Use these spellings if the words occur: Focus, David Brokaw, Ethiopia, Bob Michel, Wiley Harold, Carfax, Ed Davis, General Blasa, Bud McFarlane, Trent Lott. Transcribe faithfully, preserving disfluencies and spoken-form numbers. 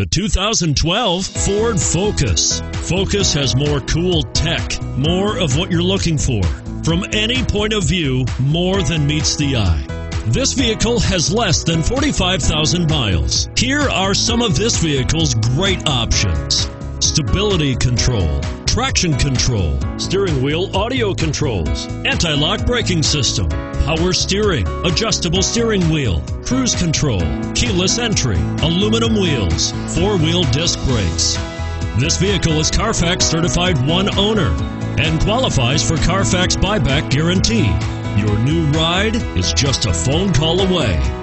The two thousand twelve Ford Focus. Focus has more cool tech, more of what you're looking for. From any point of view, more than meets the eye. This vehicle has less than forty-five thousand miles. Here are some of this vehicle's great options: stability control, traction control, steering wheel audio controls, anti-lock braking system, power steering, adjustable steering wheel, cruise control, keyless entry, aluminum wheels, four-wheel disc brakes. This vehicle is Carfax certified one owner and qualifies for Carfax buyback guarantee. Your new ride is just a phone call away.